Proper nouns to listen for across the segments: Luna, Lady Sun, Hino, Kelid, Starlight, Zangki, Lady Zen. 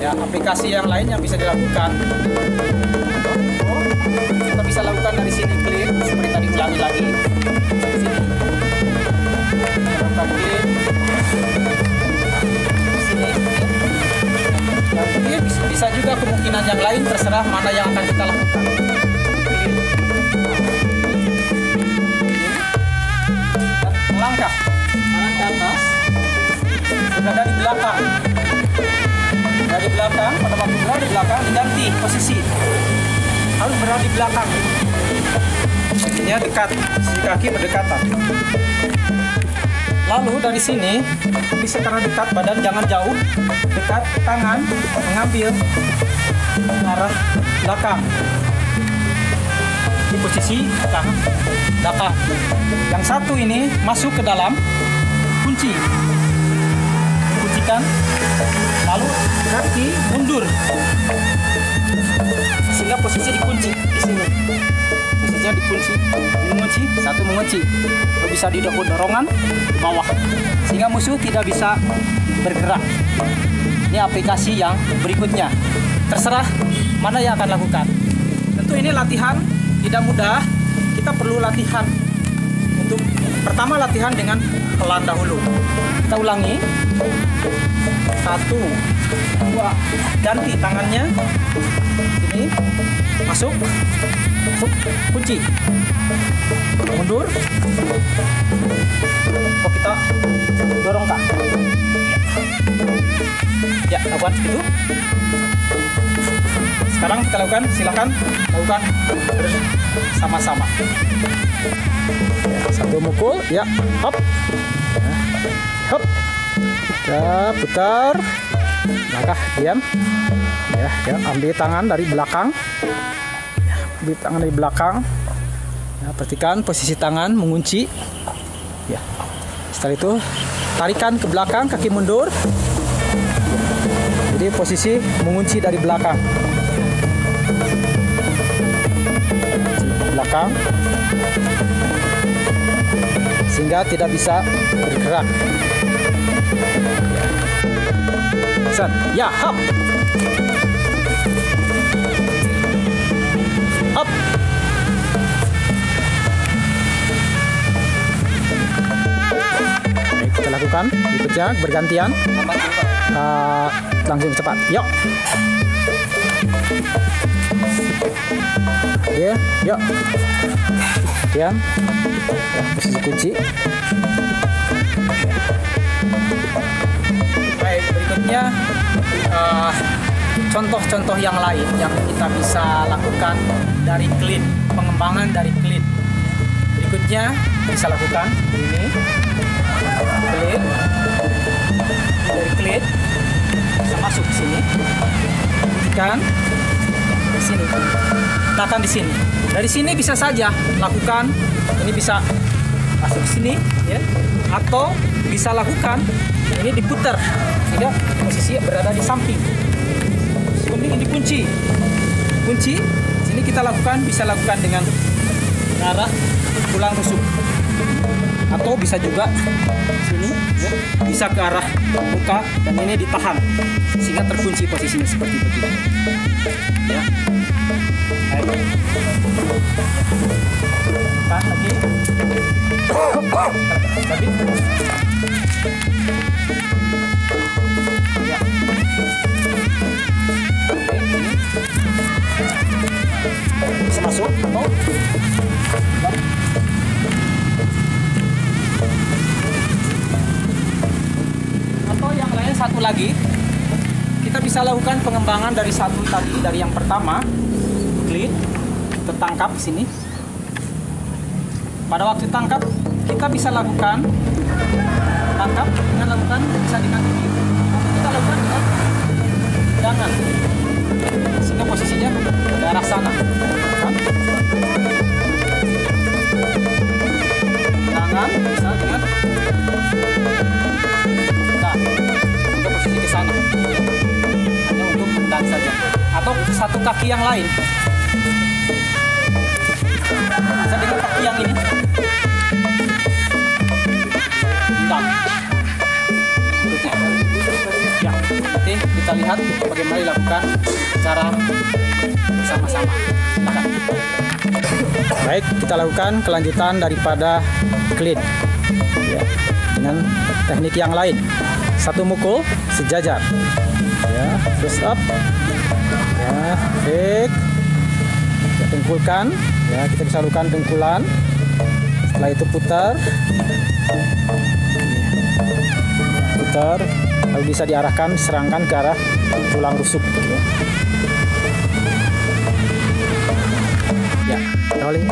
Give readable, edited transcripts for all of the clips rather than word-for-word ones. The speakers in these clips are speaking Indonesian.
ya, aplikasi yang lain yang bisa dilakukan. Kita bisa lakukan dari sini, klik seperti tadi, ulangi lagi dari sini, kita klik di sini, dan klik. Bisa juga kemungkinan yang lain, terserah mana yang akan kita lakukan. Langkah kanan ke atas, berada di belakang. Dari belakang, pada waktu berada di belakang, diganti posisi. Harus berada di belakang. Posisinya dekat, posisi kaki berdekatan. Lalu dari sini, bisa karena dekat, badan jangan jauh. Dekat, tangan mengambil arah belakang. Di posisi belakang. Yang satu ini masuk ke dalam, kunci, kuncikan, lalu kaki mundur sehingga posisi dikunci di sini. Posisinya dikunci, mengunci, satu mengunci, bisa didorong ke bawah sehingga musuh tidak bisa bergerak. Ini aplikasi yang berikutnya, terserah mana yang akan lakukan. Tentu ini latihan. Tidak mudah, kita perlu latihan. Untuk pertama latihan dengan pelan dahulu. Kita ulangi. 1, 2, ganti tangannya. Ini masuk, kunci, mundur. Oh, kita dorong kak. Ya, lakukan itu. Sekarang kita lakukan, silakan lakukan sama-sama. Satu mukul, ya, hop, hop, kita putar, langkah diam, ya, ambil tangan dari belakang, ambil tangan dari belakang, ya, perhatikan posisi tangan mengunci, ya. Setelah itu tarikan ke belakang, kaki mundur, jadi posisi mengunci dari belakang. Belakang sehingga tidak bisa bergerak. Ya, hop, hop, kita lakukan dikejar bergantian, langsung cepat, yuk. Ya, yuk. Diam. Ya, posisi kunci. Baik, berikutnya contoh-contoh yang lain yang kita bisa lakukan dari Kelid, pengembangan dari Kelid. Berikutnya bisa lakukan ini. Kelid. Dari Kelid bisa masuk ke sini. Kan di sini, letakkan di sini. Dari sini bisa saja lakukan, ini bisa masuk sini, ya, atau bisa lakukan ini diputar sehingga posisi berada di samping. Kemudian dikunci, kunci. Sini kita lakukan, bisa lakukan dengan arah tulang rusuk, atau bisa juga sini, ya, bisa ke arah muka dan ini ditahan sehingga terkunci posisinya seperti begini. Ya. Lagi. Ya. Bisa masuk, atau yang lain. Satu lagi, kita bisa lakukan pengembangan dari satu tadi, dari yang pertama. Kelid, kita tangkap sini. Pada waktu tangkap, kita bisa lakukan tangkap dengan lakukan bisa dengan kaki. Kita lakukan dengan tangan, sehingga posisinya ke arah sana. Tangan bisa dengan nah, untuk posisi ke sana. Hanya untuk tendang saja, atau satu kaki yang lain. Bisa dengan kaki yang ini. Nah. Ya, Nanti kita lihat bagaimana dilakukan secara bersama-sama. Baik, kita lakukan kelanjutan daripada kelid ya, dengan teknik yang lain. Satu mukul sejajar ya, press up ya, break ya, tengkulkan ya, kita bisa lakukan tengkulan, setelah itu putar, lalu bisa diarahkan serangkan ke arah tulang rusuk ya. Ya, rolling,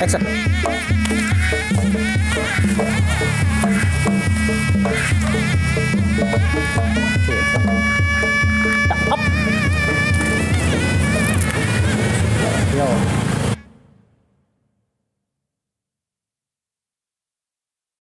action.